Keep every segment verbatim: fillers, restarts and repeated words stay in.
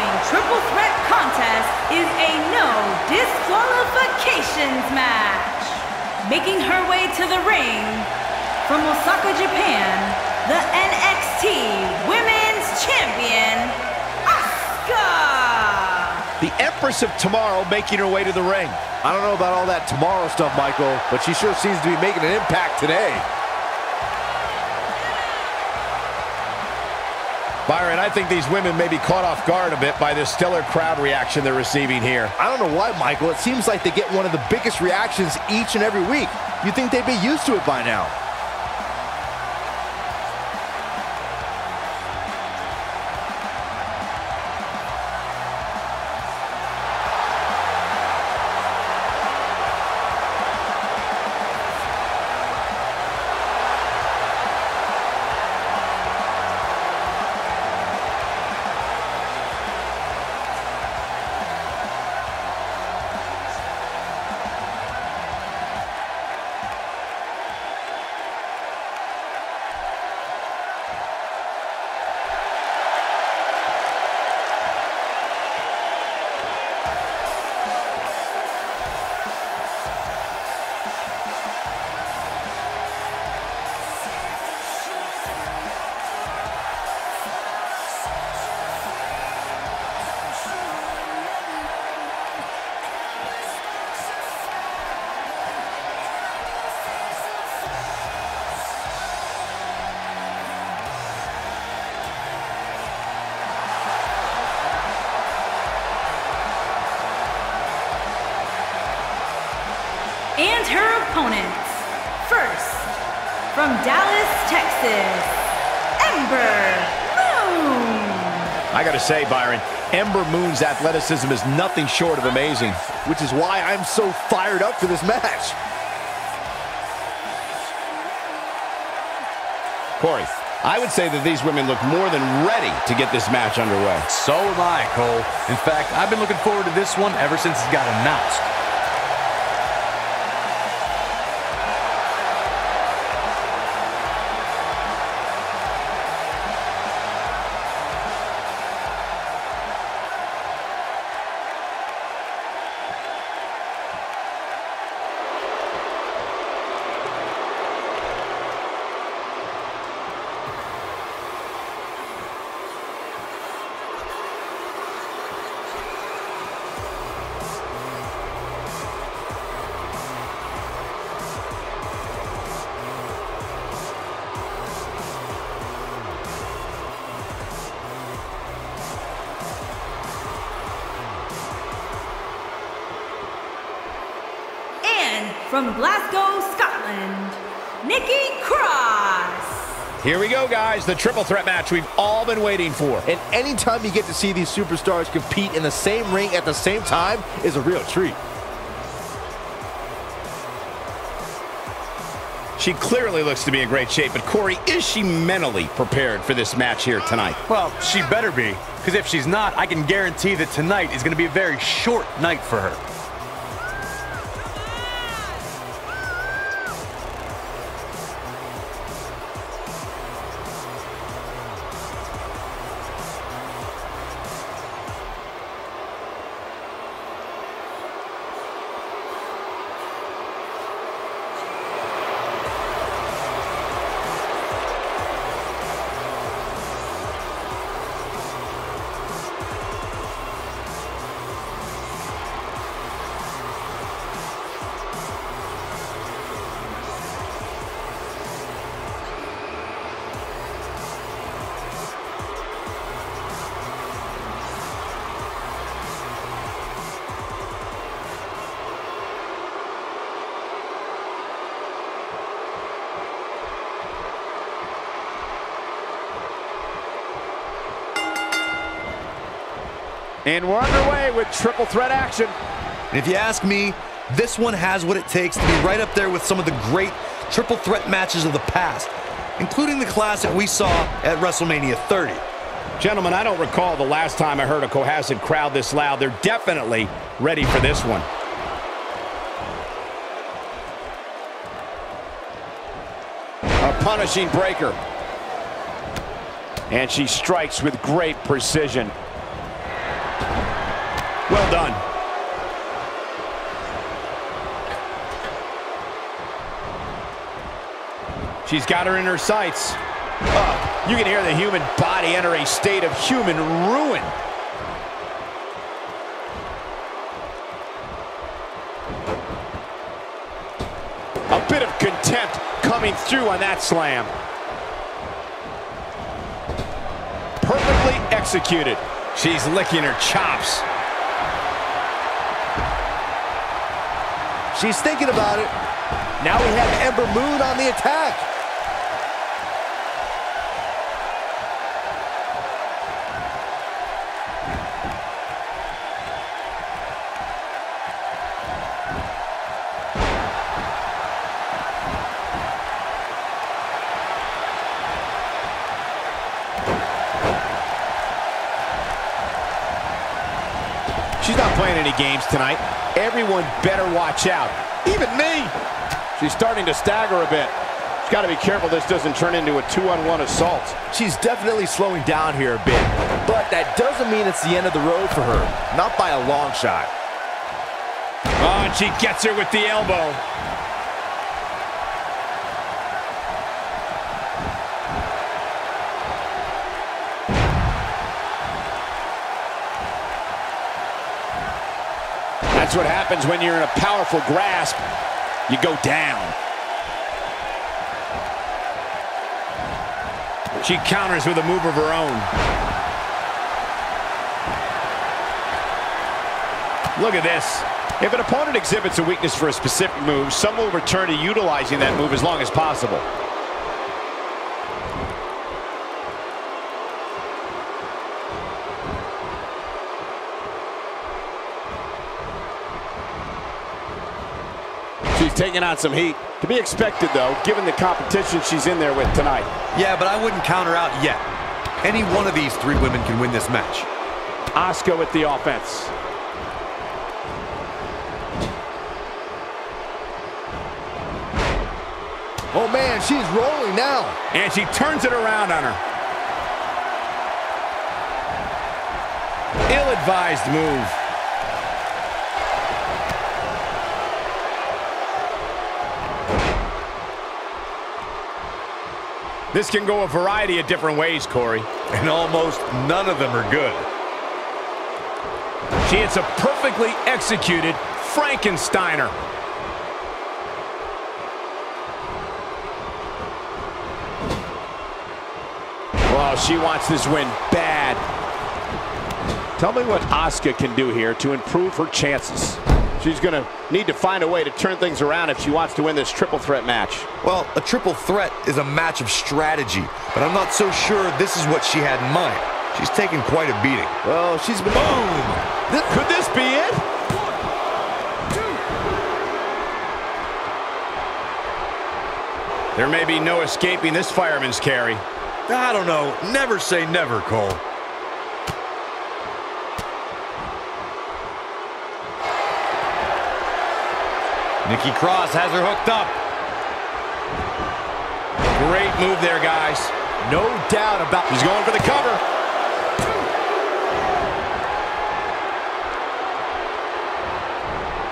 upcoming triple threat contest is a no disqualifications match. Making her way to the ring from Osaka, Japan, the N X T Women's Champion, Asuka! The Empress of Tomorrow making her way to the ring. I don't know about all that tomorrow stuff, Michael, but she sure seems to be making an impact today. Byron, I think these women may be caught off guard a bit by this stellar crowd reaction they're receiving here. I don't know why, Michael. It seems like they get one of the biggest reactions each and every week. You'd think they'd be used to it by now. And her opponents, first, from Dallas, Texas, Ember Moon. I gotta say, Byron, Ember Moon's athleticism is nothing short of amazing, which is why I'm so fired up for this match. Corey, I would say that these women look more than ready to get this match underway. So am I, Cole. In fact, I've been looking forward to this one ever since it got announced. From Glasgow, Scotland, Nikki Cross. Here we go, guys. The triple threat match we've all been waiting for. And anytime you get to see these superstars compete in the same ring at the same time is a real treat. She clearly looks to be in great shape, but Corey, is she mentally prepared for this match here tonight? Well, she better be, because if she's not, I can guarantee that tonight is going to be a very short night for her. And we're underway with triple threat action. And if you ask me, this one has what it takes to be right up there with some of the great triple threat matches of the past, including the classic we saw at WrestleMania thirty. Gentlemen, I don't recall the last time I heard a cohesive crowd this loud. They're definitely ready for this one. A punishing breaker. And she strikes with great precision. Well done. She's got her in her sights. Oh, you can hear the human body enter a state of human ruin. A bit of contempt coming through on that slam. Perfectly executed. She's licking her chops. She's thinking about it. Now we have Ember Moon on the attack. She's not playing any games tonight. Everyone better watch out. Even me. She's starting to stagger a bit. She's got to be careful this doesn't turn into a two-on-one assault. She's definitely slowing down here a bit, but that doesn't mean it's the end of the road for her. Not by a long shot. Oh, and she gets her with the elbow. That's what happens when you're in a powerful grasp. You go down. She counters with a move of her own. Look at this. If an opponent exhibits a weakness for a specific move, some will return to utilizing that move as long as possible. Taking on some heat. To be expected, though, given the competition she's in there with tonight. Yeah, but I wouldn't count her out yet. Any one of these three women can win this match. Asuka with the offense. Oh, man, she's rolling now. And she turns it around on her. Ill-advised move. This can go a variety of different ways, Corey. And almost none of them are good. She hits a perfectly executed Frankensteiner. Well, she wants this win bad. Tell me what Asuka can do here to improve her chances. She's going to need to find a way to turn things around if she wants to win this triple threat match. Well, a triple threat is a match of strategy, but I'm not so sure this is what she had in mind. She's taken quite a beating. Well, she's been... Boom! This, could this be it? One, two. There may be no escaping this fireman's carry. I don't know. Never say never, Cole. Nikki Cross has her hooked up. Great move there, guys. No doubt about it. She's going for the cover.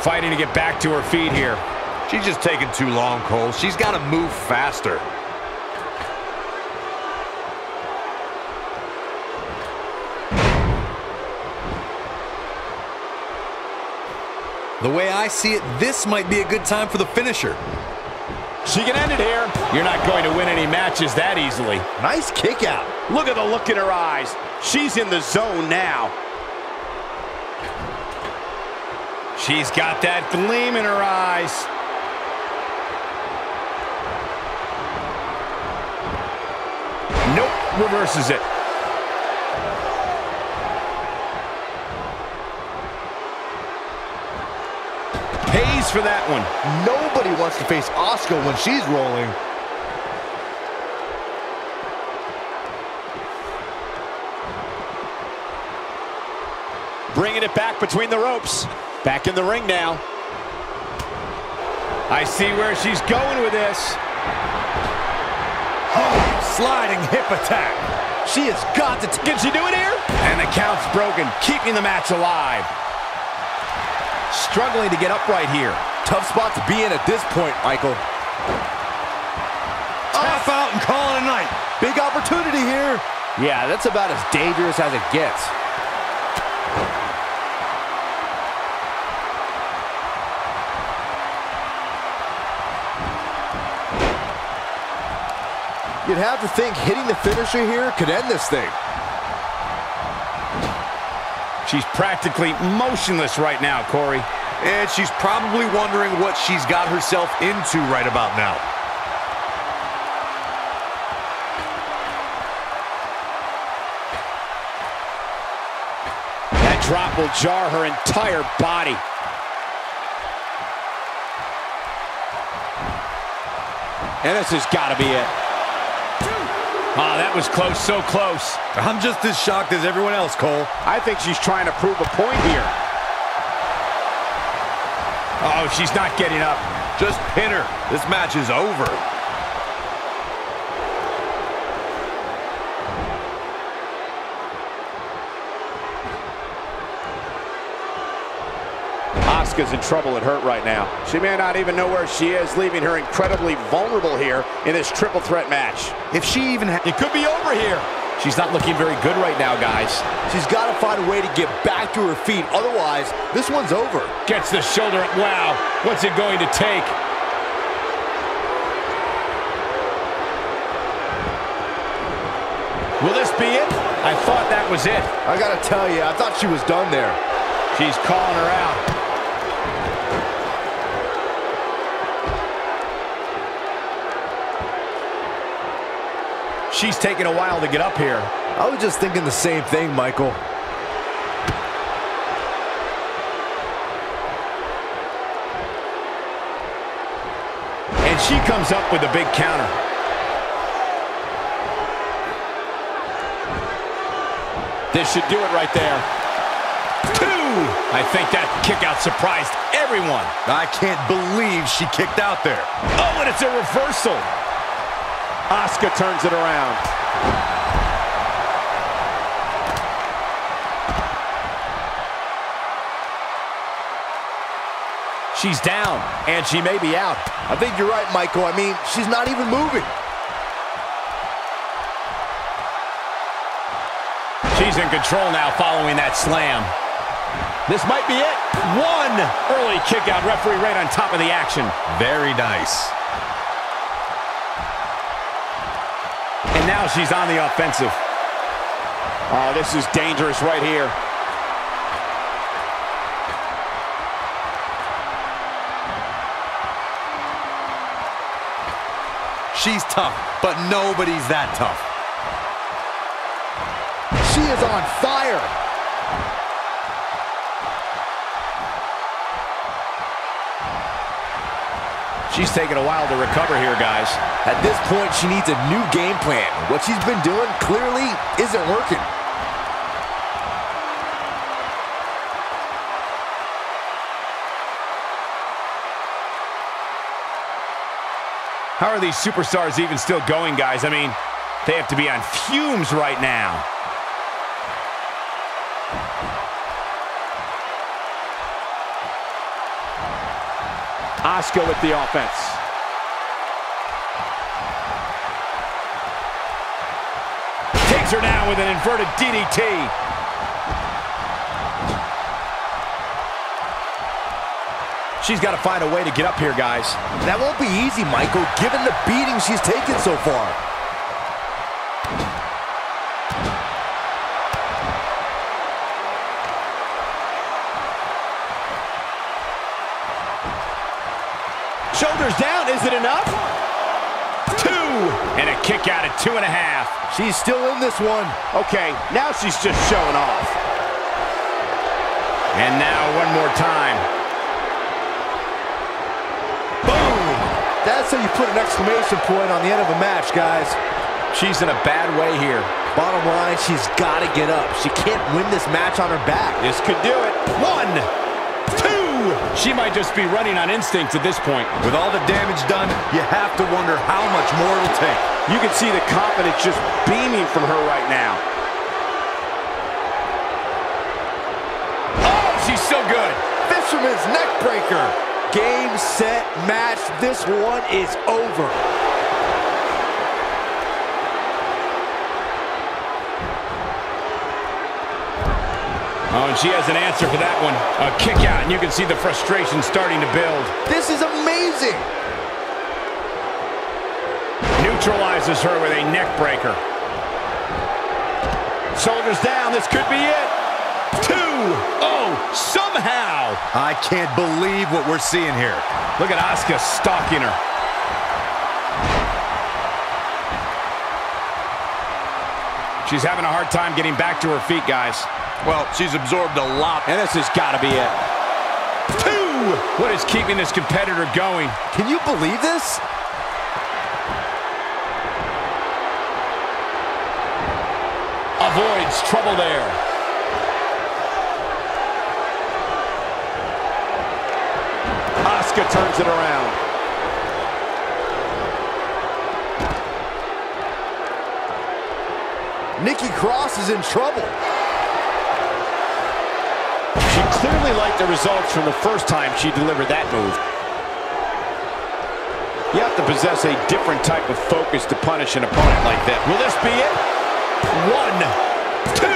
Fighting to get back to her feet here. She's just taking too long, Cole. She's got to move faster. The way I see it, this might be a good time for the finisher. She can end it here. You're not going to win any matches that easily. Nice kick out. Look at the look in her eyes. She's in the zone now. She's got that gleam in her eyes. Nope, reverses it. Pays for that one. Nobody wants to face Asuka when she's rolling. Bringing it back between the ropes. Back in the ring now. I see where she's going with this. Oh, sliding hip attack. She has got to... Can she do it here? And the count's broken, keeping the match alive. Struggling to get upright here. Tough spot to be in at this point, Michael. Tap out and call it a night. Big opportunity here. Yeah, that's about as dangerous as it gets. You'd have to think hitting the finisher here could end this thing. She's practically motionless right now, Corey. And she's probably wondering what she's got herself into right about now. That drop will jar her entire body. And this has got to be it. Ah, oh, that was close, so close. I'm just as shocked as everyone else, Cole. I think she's trying to prove a point here. Uh oh, she's not getting up. Just pin her. This match is over. Asuka's in trouble and hurt right now. She may not even know where she is, leaving her incredibly vulnerable here in this triple threat match. If she even had, it could be over here. She's not looking very good right now, guys. She's got to find a way to get back to her feet. Otherwise, this one's over. Gets the shoulder up. Wow, what's it going to take? Will this be it? I thought that was it. I got to tell you, I thought she was done there. She's calling her out. She's taking a while to get up here. I was just thinking the same thing, Michael. And she comes up with a big counter. This should do it right there. Two! I think that kick out surprised everyone. I can't believe she kicked out there. Oh, and it's a reversal. Asuka turns it around. She's down, and she may be out. I think you're right, Michael. I mean, she's not even moving. She's in control now following that slam. This might be it. One early kick out. Referee right on top of the action. Very nice. Now she's on the offensive. Oh, this is dangerous right here. She's tough, but nobody's that tough. She is on fire. She's taking a while to recover here, guys. At this point, she needs a new game plan. What she's been doing clearly isn't working. How are these superstars even still going, guys? I mean, they have to be on fumes right now. Asuka with the offense. Takes her down with an inverted D D T. She's got to find a way to get up here, guys. That won't be easy, Michael, given the beating she's taken so far. Shoulders down, is it enough? Two! And a kick out at two and a half. She's still in this one. Okay, now she's just showing off. And now one more time. Boom! That's how you put an exclamation point on the end of a match, guys. She's in a bad way here. Bottom line, she's got to get up. She can't win this match on her back. This could do it. One! She might just be running on instinct at this point. With all the damage done, you have to wonder how much more it'll take. You can see the confidence just beaming from her right now. Oh, she's so good. Fisherman's neckbreaker. Game, set, match. This one is over. Oh, and she has an answer for that one. A kick out, and you can see the frustration starting to build. This is amazing. Neutralizes her with a neckbreaker. Shoulders down, this could be it. Two! Oh, somehow! I can't believe what we're seeing here. Look at Asuka stalking her. She's having a hard time getting back to her feet, guys. Well, she's absorbed a lot, and this has got to be it. Two! What is keeping this competitor going? Can you believe this? Avoids trouble there. Asuka turns it around. Nikki Cross is in trouble. She clearly liked the results from the first time she delivered that move. You have to possess a different type of focus to punish an opponent like that. Will this be it? One, two.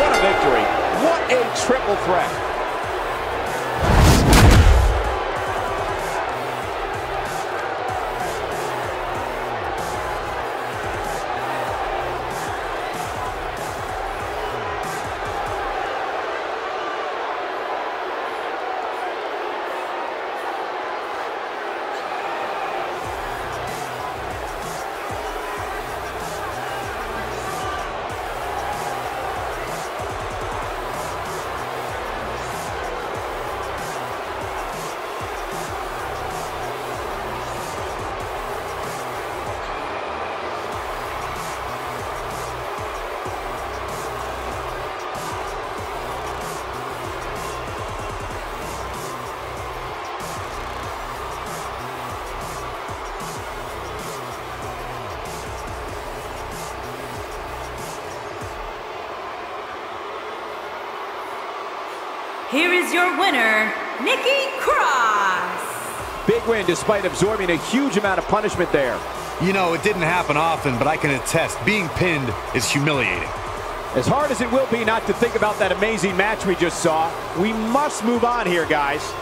What a victory. What a triple threat. Here is your winner, Nikki Cross. Big win despite absorbing a huge amount of punishment there. You know, it didn't happen often, but I can attest, being pinned is humiliating. As hard as it will be not to think about that amazing match we just saw, we must move on here, guys.